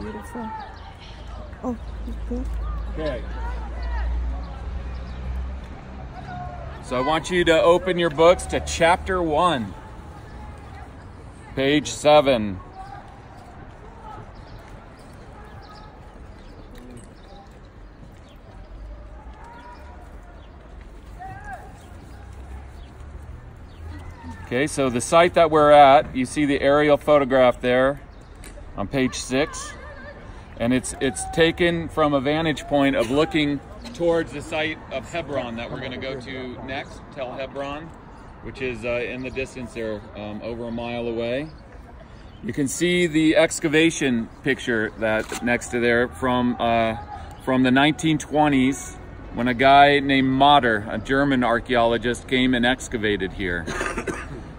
beautiful. Oh, okay. Okay. So I want you to open your books to chapter 1, page 7. Okay, so the site that we're at, you see the aerial photograph there on page 6. And it's taken from a vantage point of looking towards the site of Hebron that we're going to go to next, Tel Hebron, which is in the distance there, over a mile away. You can see the excavation picture that next to there from the 1920s, when a guy named Motter, a German archaeologist, came and excavated here.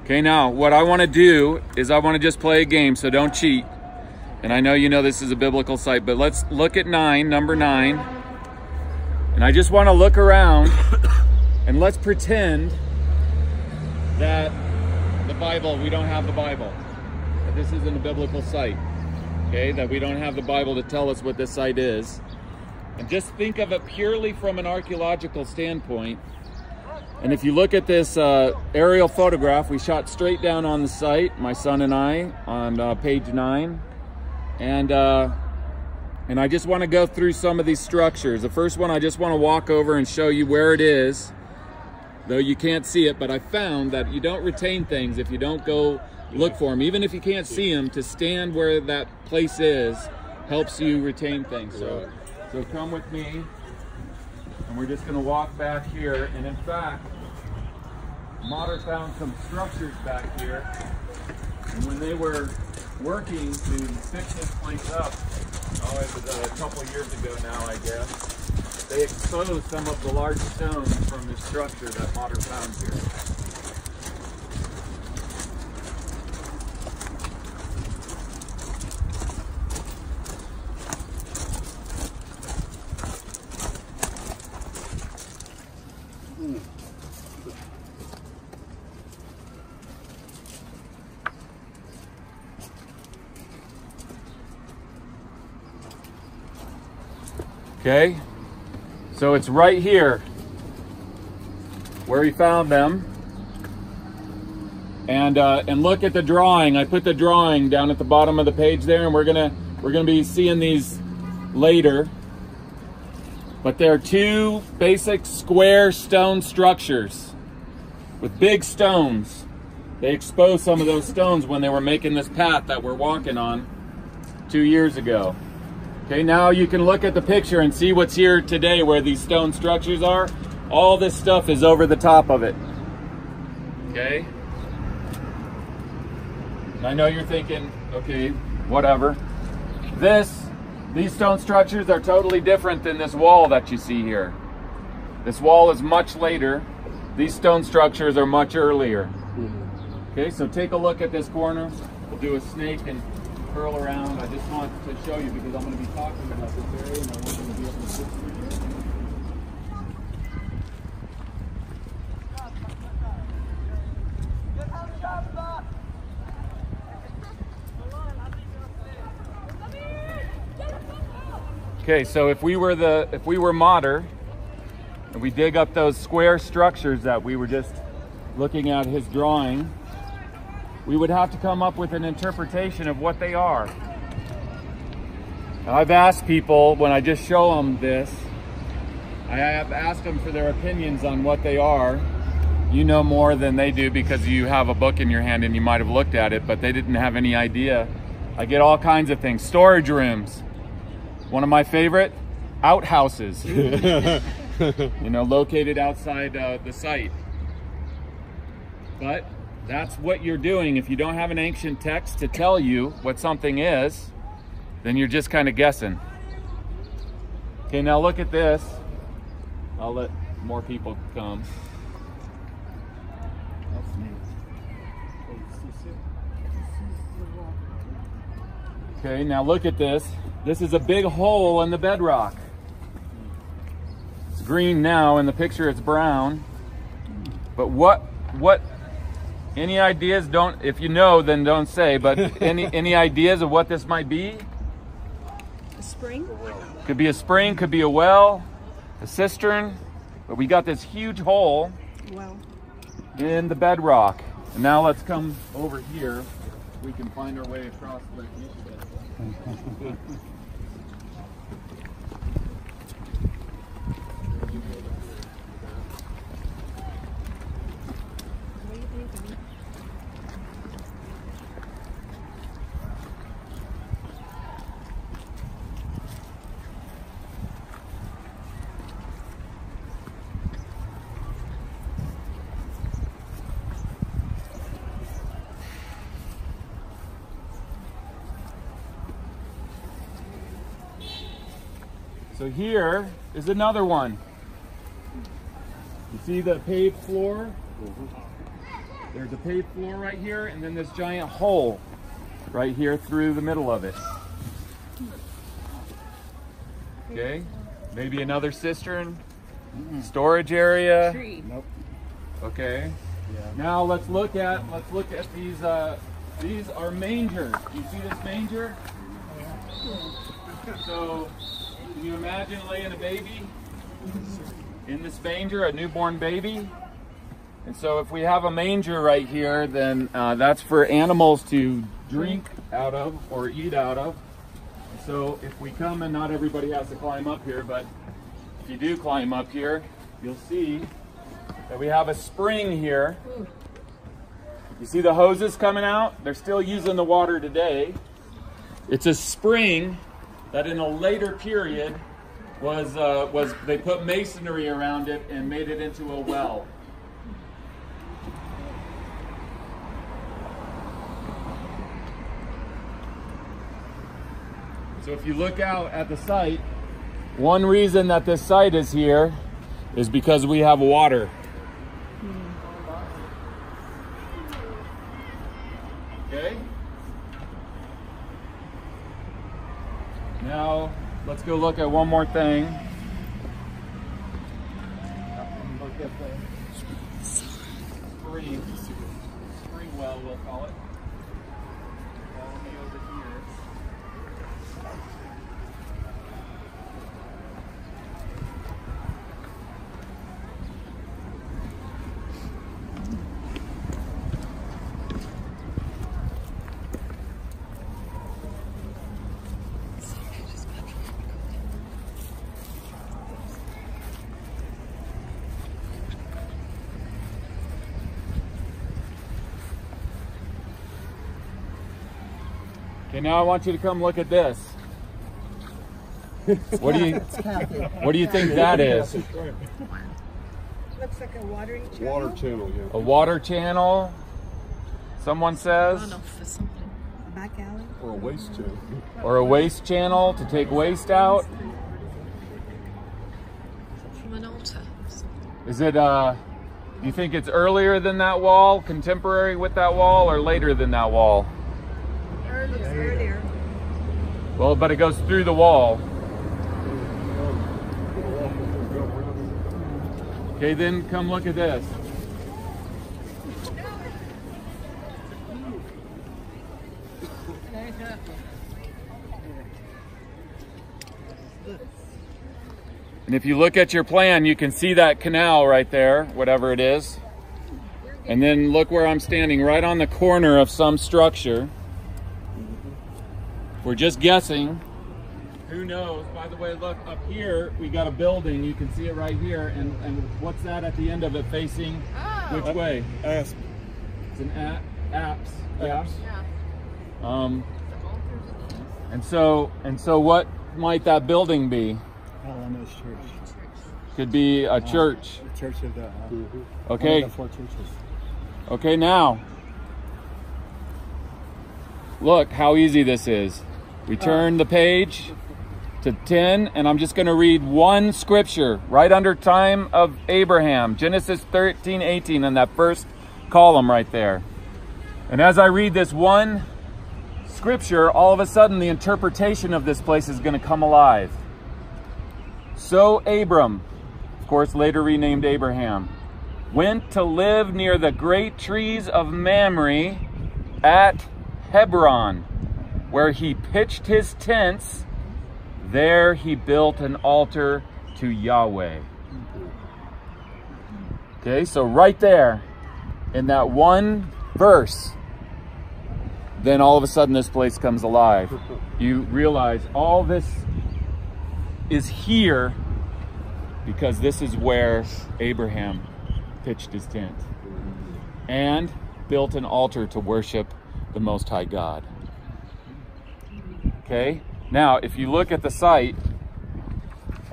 Okay, now what I want to do is I want to just play a game, so don't cheat. And I know you know this is a biblical site, but let's look at 9, number 9. And I just want to look around and let's pretend that the Bible, we don't have the Bible. That this isn't a biblical site. Okay, that we don't have the Bible to tell us what this site is. And just think of it purely from an archaeological standpoint. And if you look at this aerial photograph, we shot straight down on the site, my son and I, on page 9. And I just want to go through some of these structures. The first one, I just want to walk over and show you where it is, though you can't see it, but I found that you don't retain things if you don't go look for them. Even if you can't see them, to stand where that place is helps you retain things. So come with me. And we're just going to walk back here, and in fact, Mader found some structures back here, and when they were working to fix this place up, oh, it was a couple years ago now, I guess, they exposed some of the large stones from this structure that Mader found here. Okay, so it's right here where he found them, and look at the drawing. I put the drawing down at the bottom of the page there, and we're gonna be seeing these later. But there are two basic square stone structures with big stones. They exposed some of those stones when they were making this path that we're walking on 2 years ago. Okay, now you can look at the picture and see what's here today where these stone structures are. All this stuff is over the top of it. Okay? And I know you're thinking, okay, whatever. These stone structures are totally different than this wall that you see here. This wall is much later. These stone structures are much earlier. Okay, so take a look at this corner. We'll do a snake and curl around. I just want to show you because I'm going to be talking about this area and I want you to be able to sit through. Okay, so if we were Mader and we dig up those square structures that we were just looking at his drawing, we would have to come up with an interpretation of what they are. And I've asked people, when I just show them this, I have asked them for their opinions on what they are. You know more than they do because you have a book in your hand and you might have looked at it, but they didn't have any idea. I get all kinds of things. Storage rooms. One of my favorite, outhouses. You know, located outside the site. But that's what you're doing. If you don't have an ancient text to tell you what something is, then you're just kind of guessing. Okay, now look at this. I'll let more people come. Okay, now look at this. This is a big hole in the bedrock. It's green now, in the picture it's brown. But what any ideas? Don't, if you know, then don't say, but any ideas of what this might be? A spring? Could be a spring, could be a well, a cistern. But we got this huge hole in the bedrock. And now let's come over here. We can find our way across the Eusebius. So here is another one. You see the paved floor? There's a paved floor right here, and then this giant hole right here through the middle of it. Okay, maybe another cistern, storage area. Nope. Okay. Yeah. Now let's look at these. These are mangers. Do you see this manger? So. Can you imagine laying a baby in this manger, a newborn baby? And so if we have a manger right here, then that's for animals to drink out of or eat out of. And so if we come, and not everybody has to climb up here, but if you do climb up here, you'll see that we have a spring here. You see the hoses coming out? They're still using the water today. It's a spring that in a later period was they put masonry around it and made it into a well. So if you look out at the site, one reason that this site is here is because we have water. Okay? Now, let's go look at one more thing. Look at the spring well, we'll call it. That will be over here. And now I want you to come look at this. What do you think that is? Looks like a watering channel. Water channel, yeah. A water channel. Someone says. Runoff or something. A back alley. Or a waste channel. Or a waste channel to take waste out. From an altar. Is it? Do you think it's earlier than that wall, contemporary with that wall, or later than that wall? Earlier. Well, but it goes through the wall. Okay, then come look at this. And if you look at your plan, you can see that canal right there, whatever it is. And then look where I'm standing, right on the corner of some structure. We're just guessing. Who knows? By the way, look, up here, we got a building. You can see it right here. And what's that at the end of it facing which way? Asp. It's an apse. Yeah. And so what might that building be? Alamos Church. Could be a church. The church of the, okay. One of the four churches. Okay, now. Look how easy this is. We turn the page to 10, and I'm just going to read one scripture right under time of Abraham, Genesis 13:18, in that first column right there. And as I read this one scripture, all of a sudden the interpretation of this place is going to come alive. So Abram, of course later renamed Abraham, went to live near the great trees of Mamre at Hebron, where he pitched his tents There he built an altar to Yahweh. Okay, so right there in that one verse, then all of a sudden this place comes alive. You realize all this is here because this is where Abraham pitched his tent and built an altar to worship the Most High God. Okay, now if you look at the site, if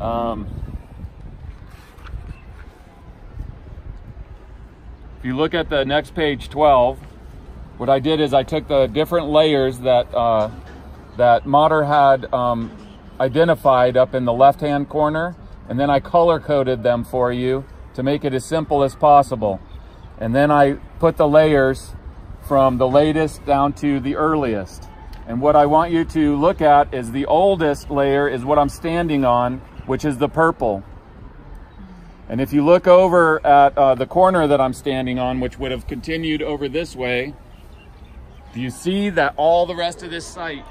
you look at the next page 12, what I did is I took the different layers that that Motter had identified up in the left-hand corner, and then I color-coded them for you to make it as simple as possible. And then I put the layers from the latest down to the earliest. And what I want you to look at is the oldest layer is what I'm standing on, which is the purple. And if you look over at the corner that I'm standing on, which would have continued over this way, do you see that all the rest of this site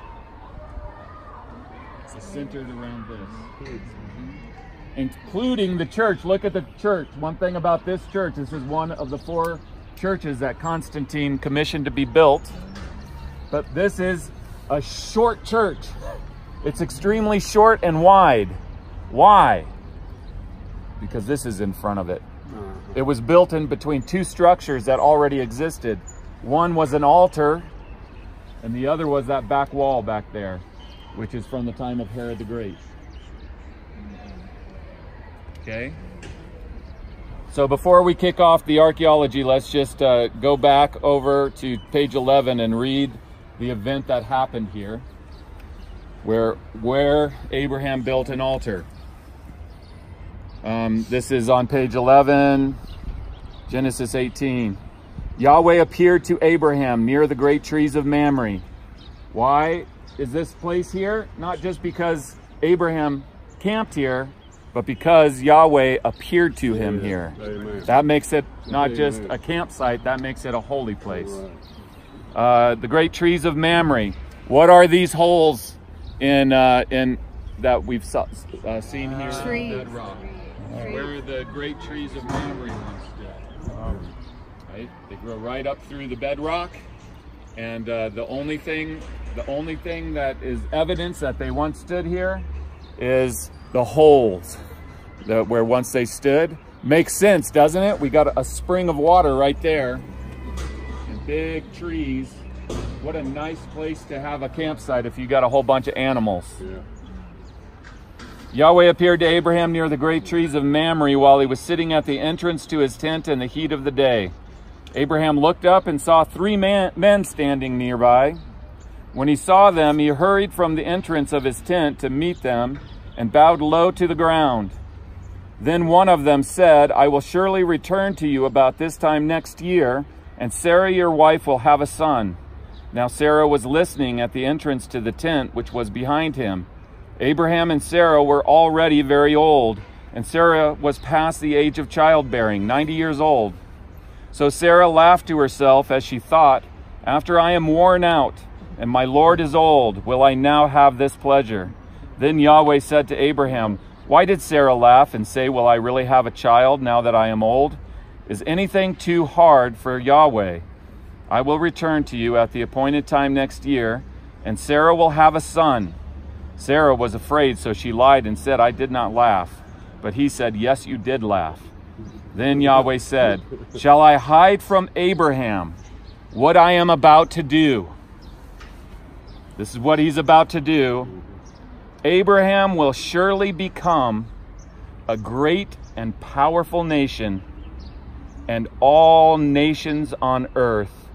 is centered around this? Including the church. Look at the church. One thing about this church, this is one of the four churches that Constantine commissioned to be built. But this is a short church. It's extremely short and wide. Why? Because this is in front of it. It was built in between two structures that already existed. One was an altar, and the other was that back wall back there, which is from the time of Herod the Great. Okay? So before we kick off the archaeology, let's just go back over to page 11 and read the event that happened here, where Abraham built an altar. This is on page 11, Genesis 18. Yahweh appeared to Abraham near the great trees of Mamre. Why is this place here? Not just because Abraham camped here, but because Yahweh appeared to him here. Amen. That makes it not just a campsite, that makes it a holy place. The great trees of Mamre. What are these holes in that we've seen here? Trees. That rock. Where the great trees of Mamre once did. Right? They grow right up through the bedrock, and the only thing that is evidence that they once stood here is the holes that where once they stood. Makes sense, doesn't it? We got a spring of water right there and big trees. What a nice place to have a campsite if you got a whole bunch of animals. Yeah. Yahweh appeared to Abraham near the great trees of Mamre while he was sitting at the entrance to his tent in the heat of the day. Abraham looked up and saw three men standing nearby. When he saw them, he hurried from the entrance of his tent to meet them and bowed low to the ground. Then one of them said, "I will surely return to you about this time next year, and Sarah your wife will have a son." Now Sarah was listening at the entrance to the tent, which was behind him. Abraham and Sarah were already very old, and Sarah was past the age of childbearing, 90 years old. So Sarah laughed to herself as she thought, "After I am worn out, and my Lord is old, will I now have this pleasure?" Then Yahweh said to Abraham, "Why did Sarah laugh and say, 'Will I really have a child now that I am old?' Is anything too hard for Yahweh? I will return to you at the appointed time next year, and Sarah will have a son." Sarah was afraid, so she lied and said, "I did not laugh." But he said, "Yes, you did laugh." Then Yahweh said, "Shall I hide from Abraham what I am about to do?" This is what he's about to do. "Abraham will surely become a great and powerful nation, and all nations on earth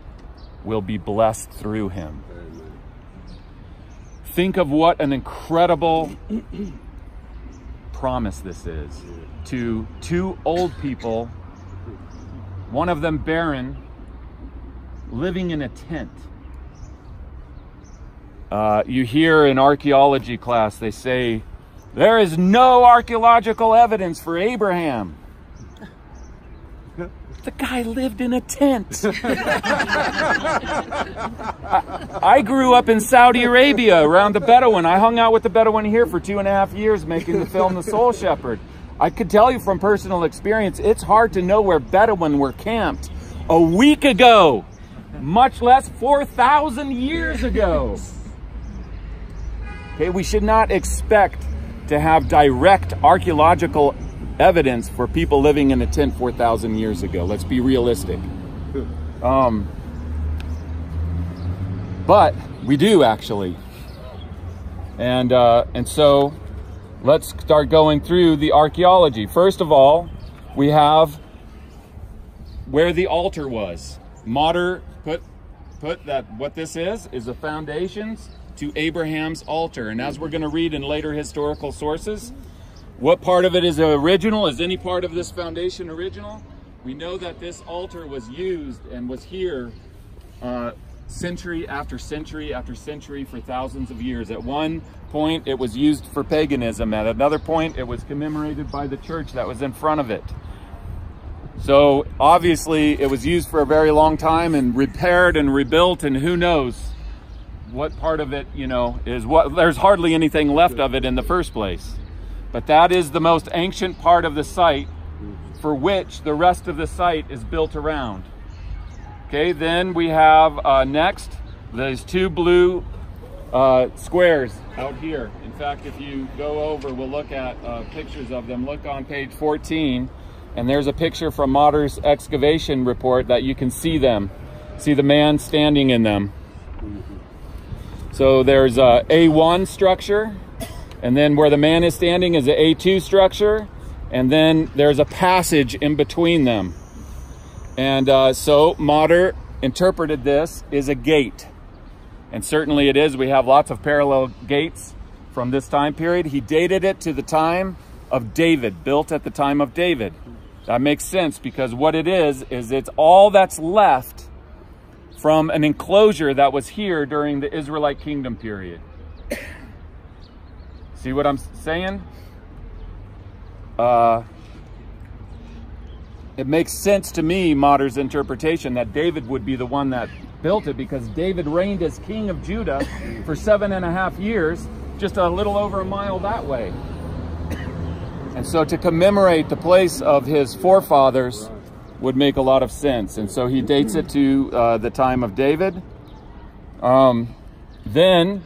will be blessed through him." Think of what an incredible promise this is to two old people, one of them barren, living in a tent. You hear in archaeology class, they say, "There is no archaeological evidence for Abraham." The guy lived in a tent. I grew up in Saudi Arabia around the Bedouin. I hung out with the Bedouin here for 2.5 years making the film The Soul Shepherd. I could tell you from personal experience, it's hard to know where Bedouin were camped a week ago, much less 4,000 years ago. Okay, we should not expect to have direct archaeological evidence for people living in a tent 4,000 years ago. Let's be realistic. But we do actually. And so let's start going through the archaeology. First of all, we have where the altar was. Mader put that what this is the foundations to Abraham's altar. And as we're going to read in later historical sources, what part of it is original? Is any part of this foundation original? We know that this altar was used and was here century after century after century for thousands of years. At one point, it was used for paganism. At another point, it was commemorated by the church that was in front of it. So obviously, it was used for a very long time and repaired and rebuilt, and who knows what part of it, you know, is what. There's hardly anything left of it in the first place. But that is the most ancient part of the site for which the rest of the site is built around. Okay, then we have next, those two blue squares out here. In fact, if you go over, we'll look at pictures of them. Look on page 14, and there's a picture from Motter's excavation report that you can see them. See the man standing in them. So there's a A1 structure. And then where the man is standing is an A2 structure. And then there's a passage in between them. And so Mader interpreted this as a gate. And certainly it is. We have lots of parallel gates from this time period. He dated it to the time of David, built at the time of David. That makes sense because what it is it's all that's left from an enclosure that was here during the Israelite kingdom period. See what I'm saying? It makes sense to me, Motter's interpretation, that David would be the one that built it because David reigned as king of Judah for 7.5 years, just a little over a mile that way. And so to commemorate the place of his forefathers would make a lot of sense. And so he dates it to the time of David. Then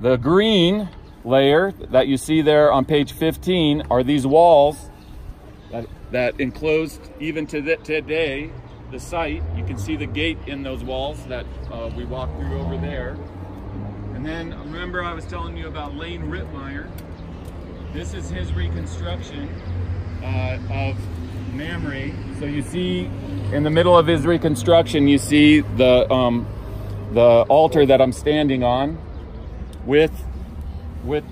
the green layer that you see there on page 15 are these walls that enclosed even to today the site. You can see the gate in those walls that we walked through over there. And then remember I was telling you about Lane Rittmeyer. This is his reconstruction of Mamre. So you see in the middle of his reconstruction you see the altar that I'm standing on with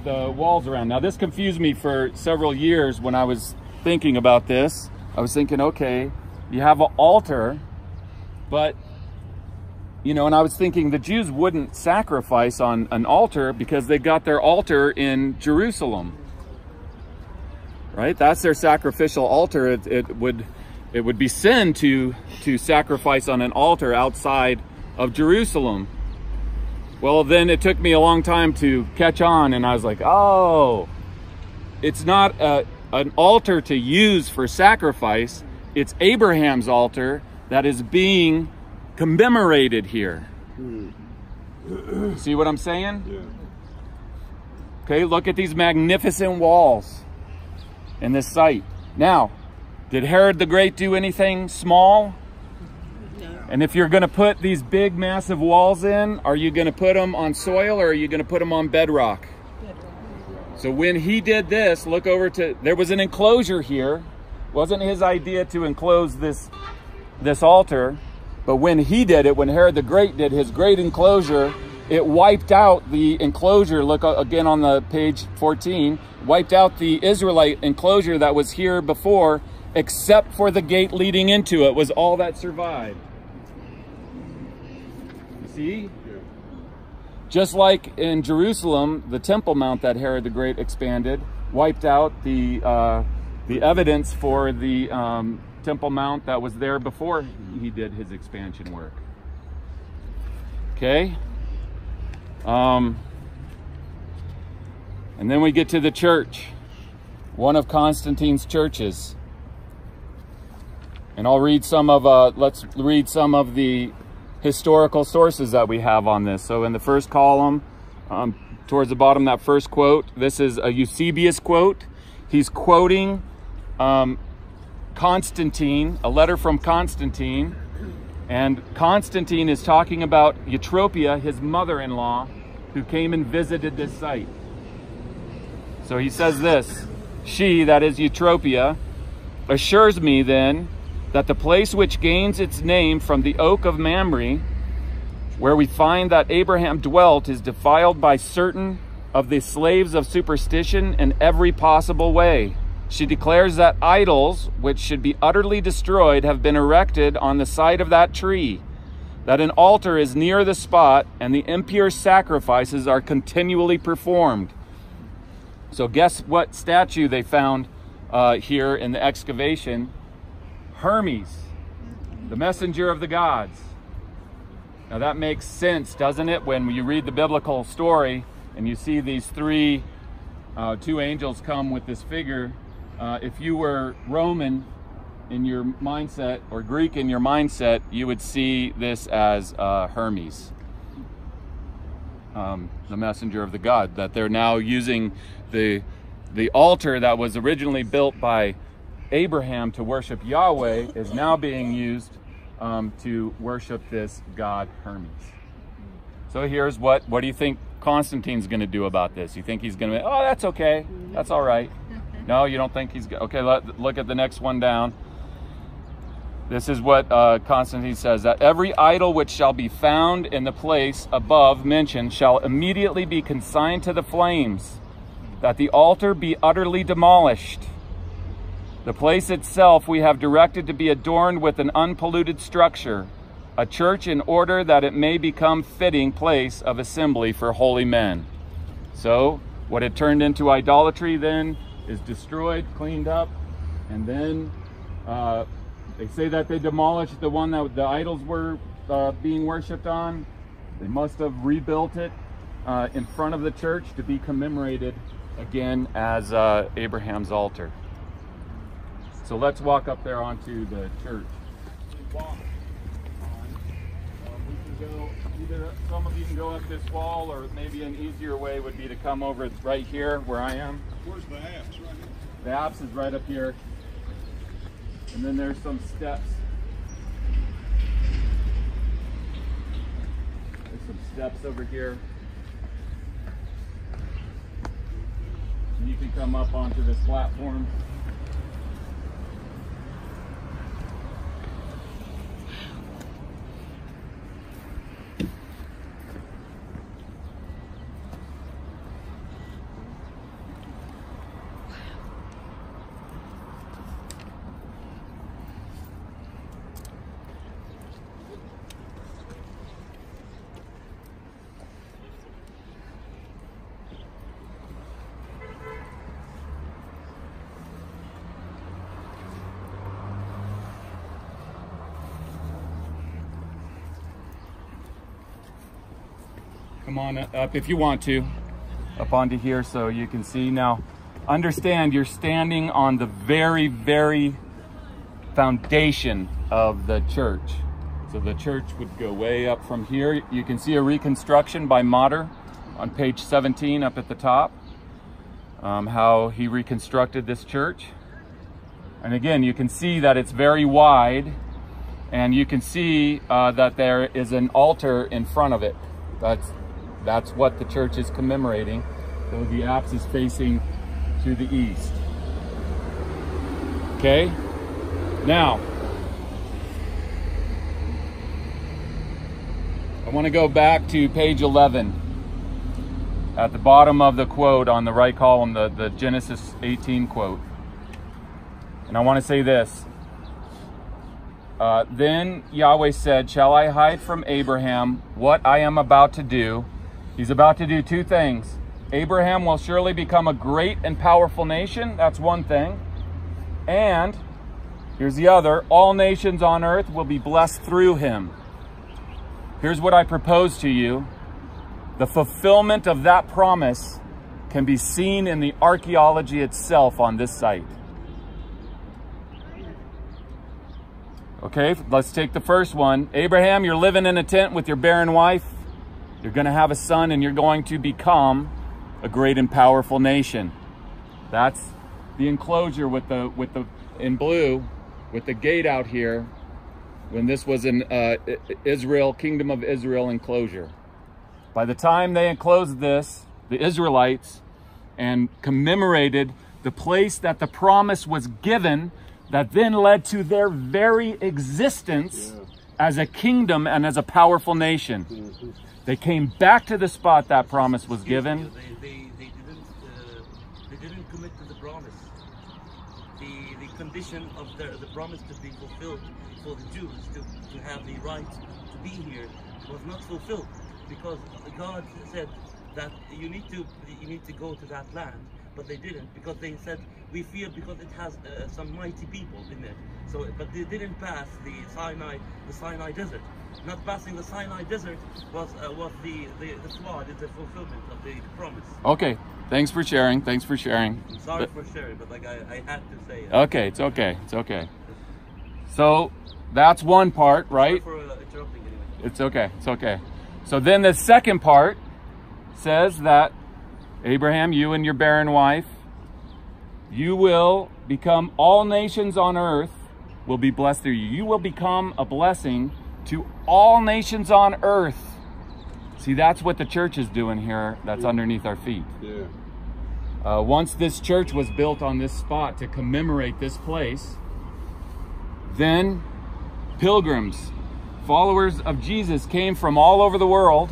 the walls around. Now this confused me for several years when I was thinking about this. I was thinking, okay, you have an altar, but, you know, and I was thinking the Jews wouldn't sacrifice on an altar because they got their altar in Jerusalem, right? That's their sacrificial altar. It would be sin to sacrifice on an altar outside of Jerusalem. Well, then it took me a long time to catch on, and I was like, oh, it's not an altar to use for sacrifice. It's Abraham's altar that is being commemorated here. See what I'm saying? Yeah. Okay, look at these magnificent walls in this site. Now, did Herod the Great do anything small? And if you're going to put these big, massive walls in, are you going to put them on soil or are you going to put them on bedrock? So when he did this, look over to, there was an enclosure here. It wasn't his idea to enclose this altar, but when he did it, when Herod the Great did his great enclosure, it wiped out the enclosure. Look again on the page 14, wiped out the Israelite enclosure that was here before, except for the gate leading into it was all that survived. See? Just like in Jerusalem, the Temple Mount that Herod the Great expanded wiped out the evidence for the Temple Mount that was there before he did his expansion work. Okay. And then we get to the church, one of Constantine's churches. And I'll read some of, let's read some of the historical sources that we have on this. So in the first column, towards the bottom, that first quote, this is a Eusebius quote. He's quoting Constantine, a letter from Constantine. And Constantine is talking about Eutropia, his mother-in-law, who came and visited this site. So he says this, she, that is Eutropia, assures me then that the place which gains its name from the Oak of Mamre, where we find that Abraham dwelt, is defiled by certain of the slaves of superstition in every possible way. She declares that idols, which should be utterly destroyed, have been erected on the site of that tree, that an altar is near the spot, and the impure sacrifices are continually performed. So guess what statue they found here in the excavation? Hermes, the messenger of the gods. Now that makes sense, doesn't it? When you read the biblical story and you see these two angels come with this figure. If you were Roman in your mindset or Greek in your mindset, you would see this as Hermes, the messenger of the god, that they're now using the altar that was originally built by Abraham to worship Yahweh is now being used to worship this god Hermes. So here's what do you think Constantine's going to do about this? You think he's going to be, oh, that's okay, that's all right. No, you don't think he's good. Okay, look at the next one down. This is what Constantine says, that every idol which shall be found in the place above mentioned shall immediately be consigned to the flames, that the altar be utterly demolished. The place itself we have directed to be adorned with an unpolluted structure, a church, in order that it may become fitting place of assembly for holy men. So what had turned into idolatry then is destroyed, cleaned up, and then they say that they demolished the one that the idols were being worshipped on. They must have rebuilt it in front of the church to be commemorated again as Abraham's altar. So let's walk up there onto the church. We can go either, some of you can go up this wall, or maybe an easier way would be to come over right here where I am. Where's the apse? Right here. The apse is right up here. And then there's some steps. There's some steps over here. And you can come up onto this platform. Come on up if you want to, up onto here so you can see. Now, understand you're standing on the very, very foundation of the church. So the church would go way up from here. You can see a reconstruction by Motter on page 17 up at the top, how he reconstructed this church. And again, you can see that it's very wide, and you can see that there is an altar in front of it. That's what the church is commemorating, though the apse is facing to the east. Okay, now, I want to go back to page 11. At the bottom of the quote on the right column, the Genesis 18 quote. And I want to say this. Then Yahweh said, shall I hide from Abraham what I am about to do? He's about to do two things. Abraham will surely become a great and powerful nation. That's one thing. And Here's the other. All nations on earth will be blessed through him. Here's what I propose to you. The fulfillment of that promise can be seen in the archaeology itself on this site. Okay, let's take the first one. Abraham, you're living in a tent with your barren wife. You're going to have a son and you're going to become a great and powerful nation. That's the enclosure with the in blue, with the gate out here, when this was in Israel, Kingdom of Israel enclosure. By the time they enclosed this, the Israelites, and commemorated the place that the promise was given, that then led to their very existence as a kingdom and as a powerful nation. They came back to the spot that promise was given. They didn't commit to the promise. The condition of the promise to be fulfilled for the Jews to have the right to be here was not fulfilled, because God said that you need to go to that land, but they didn't, because they said we fear because it has some mighty people in it. So, but they didn't pass the Sinai desert. Not passing the Sinai desert was the flaw in the fulfillment of the promise. Okay, thanks for sharing. Thanks for sharing. I'm sorry for sharing, but like I had to say it. Okay, it's okay. It's okay. So that's one part, right? Sorry for interrupting anyway. It's okay. It's okay. So then the second part says that Abraham, you and your barren wife, you will become, all nations on earth will be blessed through you. You will become a blessing to all nations on earth. See, that's what the church is doing here. That's underneath our feet. Yeah. Once this church was built on this spot to commemorate this place, then pilgrims, followers of Jesus, came from all over the world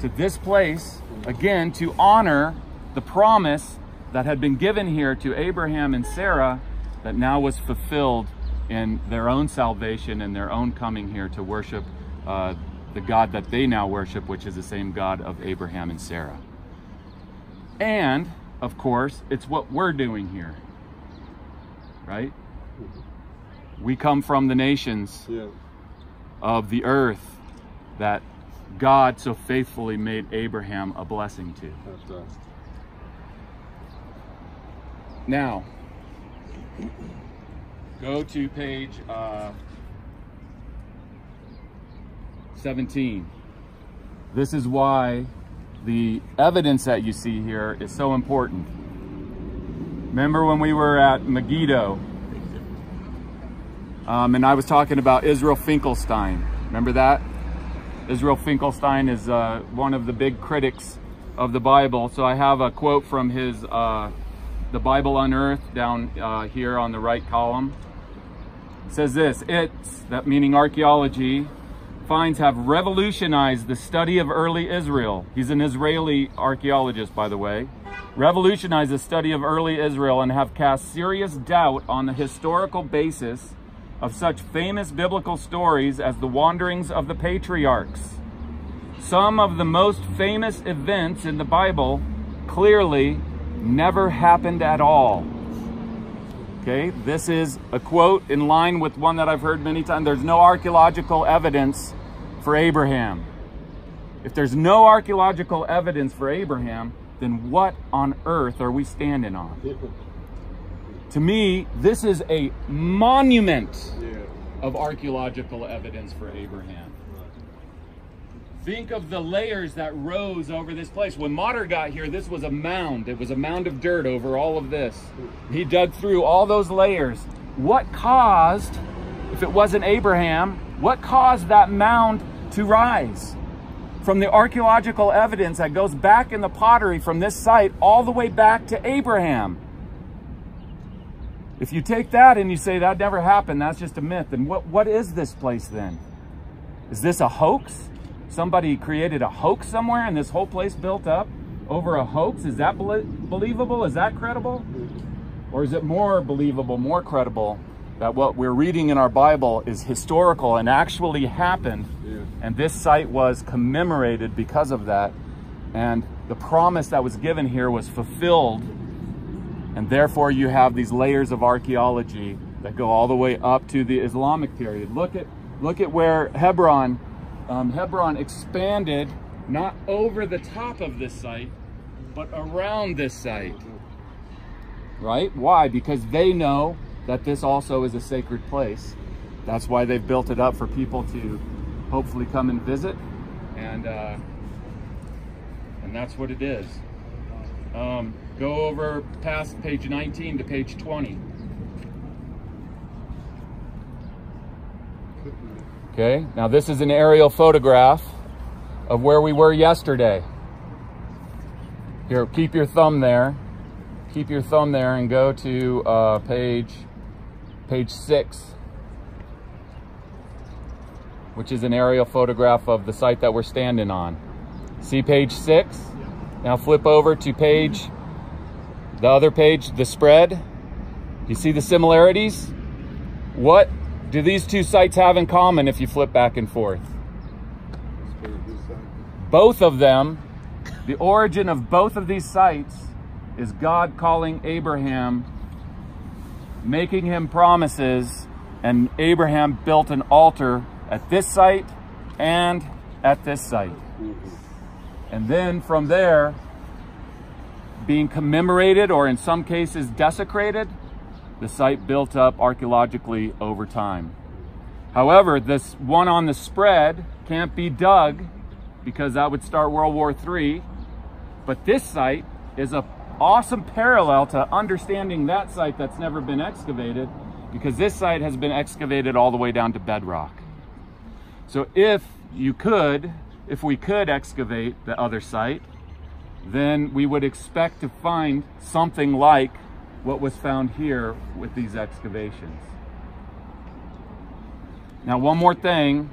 to this place, again, to honor the promise that had been given here to Abraham and Sarah that now was fulfilled in their own salvation and their own coming here to worship the God that they now worship, which is the same God of Abraham and Sarah. And, of course, it's what we're doing here, right? We come from the nations of the earth that God so faithfully made Abraham a blessing to. Now, go to page 17. This is why the evidence that you see here is so important. Remember when we were at Megiddo, and I was talking about Israel Finkelstein. Remember that? Israel Finkelstein is one of the big critics of the Bible. So I have a quote from his, The Bible Unearthed, down here on the right column. It says this: it's, that meaning archaeology, finds have revolutionized the study of early Israel. He's an Israeli archaeologist, by the way. Revolutionized the study of early Israel and have cast serious doubt on the historical basis of such famous biblical stories as the wanderings of the patriarchs. Some of the most famous events in the Bible clearly never happened at all. Okay, this is a quote in line with one that I've heard many times. There's no archaeological evidence for Abraham. If there's no archaeological evidence for Abraham, then what on earth are we standing on? To me, this is a monument of archaeological evidence for Abraham. Think of the layers that rose over this place. When Motter got here, this was a mound. It was a mound of dirt over all of this. He dug through all those layers. What caused, if it wasn't Abraham, what caused that mound to rise? From the archaeological evidence that goes back in the pottery from this site all the way back to Abraham. If you take that and you say that never happened, that's just a myth, then what is this place then? Is this a hoax? Somebody created a hoax somewhere and this whole place built up over a hoax? Is that believable? Is that credible? Or is it more believable, more credible, that what we're reading in our Bible is historical and actually happened, and this site was commemorated because of that, and the promise that was given here was fulfilled? And therefore you have these layers of archaeology that go all the way up to the Islamic period. Look at where Hebron, Hebron expanded not over the top of this site, but around this site, right? Why? Because they know that this also is a sacred place. That's why they've built it up for people to hopefully come and visit, and that's what it is. Go over past page 19 to page 20. Okay, now this is an aerial photograph of where we were yesterday. Here, keep your thumb there. Keep your thumb there and go to page 6, which is an aerial photograph of the site that we're standing on. See page 6? Now flip over to page, the other page, the spread. You see the similarities? What do these two sites have in common if you flip back and forth? Both of them, the origin of both of these sites is God calling Abraham, making him promises, and Abraham built an altar at this site and at this site. And then from there, being commemorated or in some cases desecrated, the site built up archaeologically over time. However, this one on the spread can't be dug because that would start World War III. But this site is an awesome parallel to understanding that site that's never been excavated, because this site has been excavated all the way down to bedrock. So if you could, if we could excavate the other site, then we would expect to find something like what was found here with these excavations. Now, one more thing.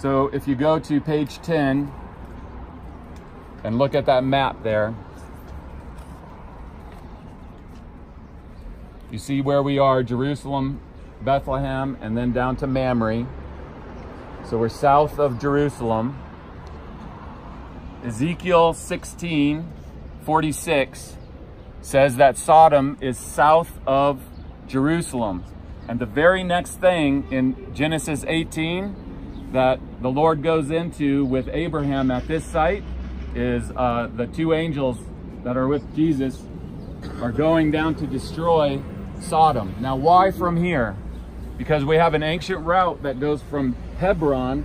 So if you go to page 10 and look at that map there, you see where we are, Jerusalem, Bethlehem, and then down to Mamre. So we're south of Jerusalem. Ezekiel 16:46 says that Sodom is south of Jerusalem. And the very next thing in Genesis 18 that the Lord goes into with Abraham at this site is the two angels that are with Jesus are going down to destroy Sodom. Now, why from here? Because we have an ancient route that goes from Hebron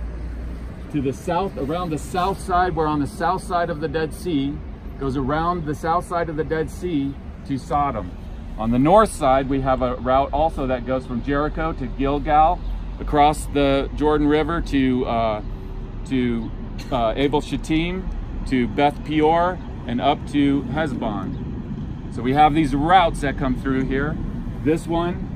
to the south, around the south side. We're on the south side of the Dead Sea. Goes around the south side of the Dead Sea to Sodom. On the north side, we have a route also that goes from Jericho to Gilgal, across the Jordan River to Abel Shittim, to Beth Peor, and up to Hezbon. So we have these routes that come through here. This one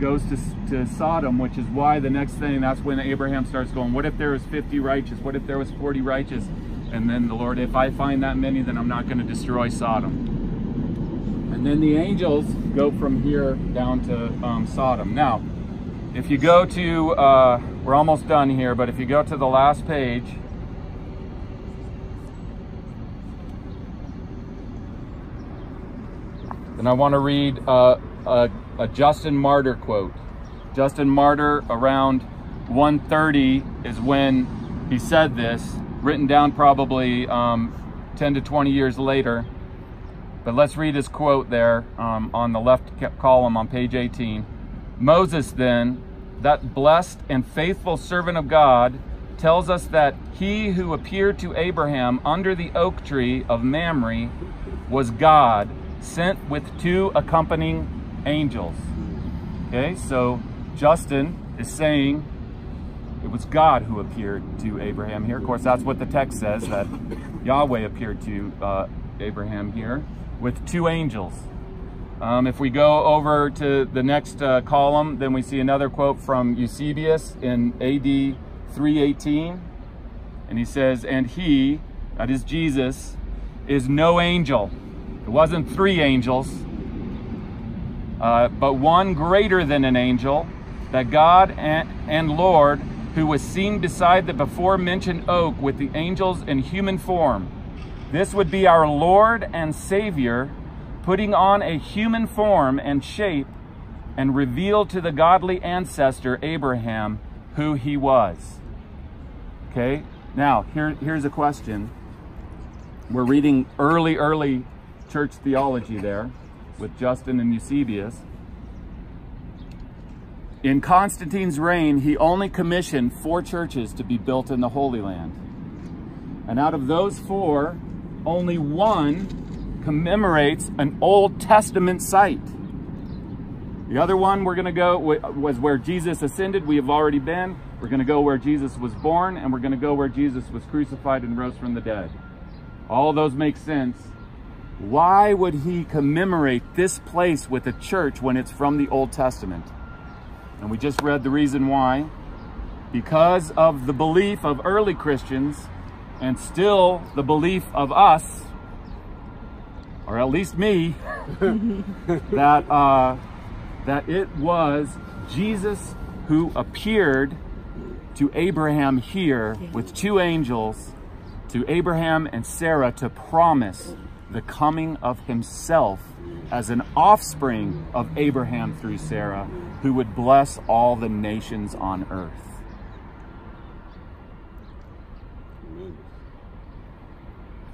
goes to Sodom, which is why the next thing, that's when Abraham starts going, what if there was 50 righteous? What if there was 40 righteous? And then the Lord, if I find that many, then I'm not going to destroy Sodom. And then the angels go from here down to Sodom. Now, if you go to, we're almost done here, but if you go to the last page, then I want to read a Justin Martyr quote. Justin Martyr, around 130 is when he said this, written down probably 10 to 20 years later. But let's read his quote there on the left column on page 18. Moses then, that blessed and faithful servant of God, tells us that he who appeared to Abraham under the oak tree of Mamre was God, sent with two accompanying angels. Okay, so Justin is saying it was God who appeared to Abraham here. Of course, that's what the text says, that Yahweh appeared to Abraham here with two angels. If we go over to the next column, then we see another quote from Eusebius in AD 318. And he says, and he, that is Jesus, is no angel. It wasn't three angels, but one greater than an angel, that God and Lord, who was seen beside the before mentioned oak with the angels in human form. This would be our Lord and Savior, putting on a human form and shape, and revealed to the godly ancestor Abraham who he was. Okay, now here's a question. We're reading early church theology there with Justin and Eusebius. In Constantine's reign, he only commissioned 4 churches to be built in the Holy Land. And out of those 4, only 1 commemorates an Old Testament site. The other one we're going to go was where Jesus ascended. We have already been. We're going to go where Jesus was born, and we're going to go where Jesus was crucified and rose from the dead. All those make sense. Why would he commemorate this place with a church when it's from the Old Testament? And we just read the reason why. Because of the belief of early Christians, and still the belief of us, or at least me, that it was Jesus who appeared to Abraham here with 2 angels, to Abraham and Sarah, to promise the coming of himself as an offspring of Abraham through Sarah, who would bless all the nations on earth.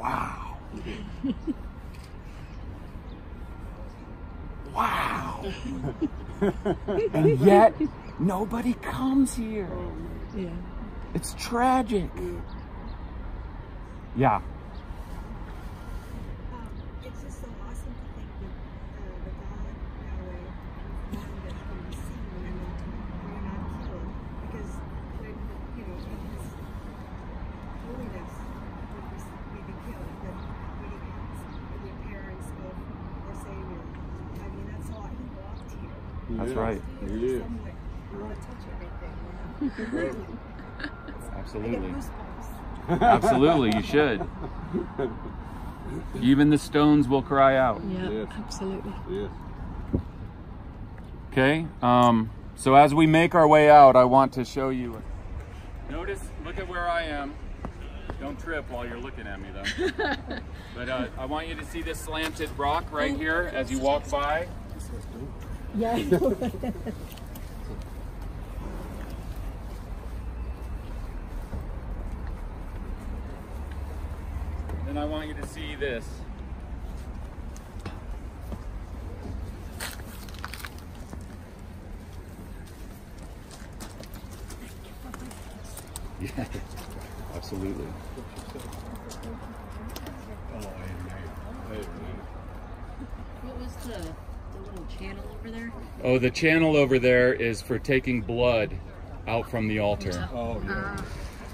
Wow. Wow. And yet, nobody comes here. Yeah. It's tragic. Yeah. It's just so awesome to think that God, Yahweh, that can see when we're not killed, because in his holiness, we'd be killed, but when he comes with the appearance of our Savior, that's all I can walk to you. That's right. Yeah. Absolutely. Absolutely, you should. Even the stones will cry out. Yeah, yes. Absolutely. Yes. Okay, so as we make our way out, I want to show you. Notice, look at where I am. Don't trip while you're looking at me, though. But I want you to see this slanted rock right here as you walk by. Yeah. Then I want you to see this. Yeah, absolutely. What was the little channel over there? Oh, the channel over there is for taking blood out from the altar. Oh, yeah.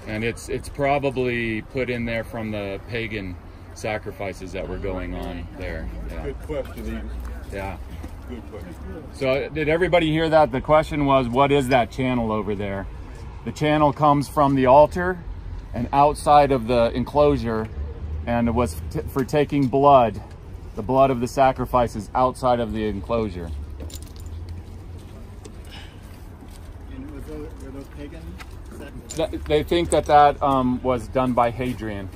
And it's probably put in there from the pagan sacrifices that were going on there. Yeah. Good question. Yeah. Good question. So did everybody hear that? The question was, what is that channel over there? The channel comes from the altar and outside of the enclosure, and it was for taking blood, the blood of the sacrifices outside of the enclosure. And were those pagan? They think that was done by Hadrian.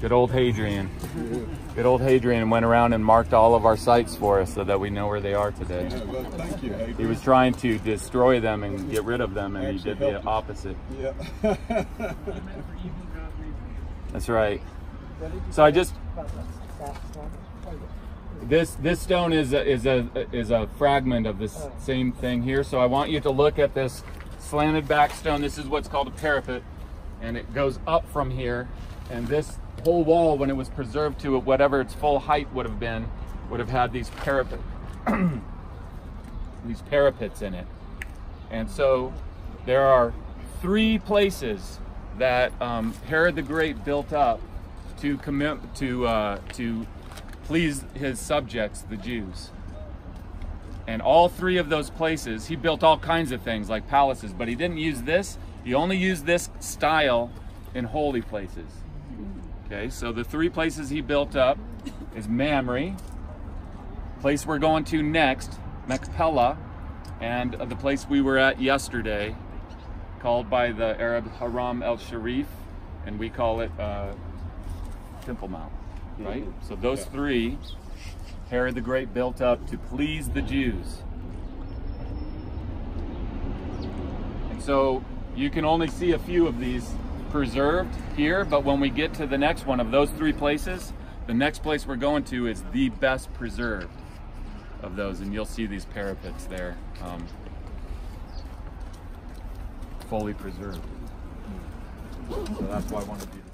Good old Hadrian. Good old Hadrian went around and marked all of our sites for us so that we know where they are today. Yeah, well, thank you, Hadrian. He was trying to destroy them and get rid of them, and he did the opposite. Yeah. That's right. So I just... This stone is a fragment of this same thing here. So I want you to look at this slanted back stone. This is what's called a parapet, and it goes up from here. And this whole wall, when it was preserved to it, whatever its full height would have been, would have had these parapets in it. And so there are 3 places that Herod the Great built up to please his subjects, the Jews. And all 3 of those places, he built all kinds of things like palaces, but he didn't use this. He only used this style in holy places. Okay, so the 3 places he built up is Mamre, place we're going to next, Machpelah, and the place we were at yesterday, called by the Arab Haram el Sharif, and we call it Temple Mount. right? Mm-hmm. So those three, Herod the Great built up to please the Jews. And so you can only see a few of these preserved here, but when we get to the next one of those three places, the next place we're going to is the best preserved of those, and you'll see these parapets there, fully preserved. So that's why I wanted to do this.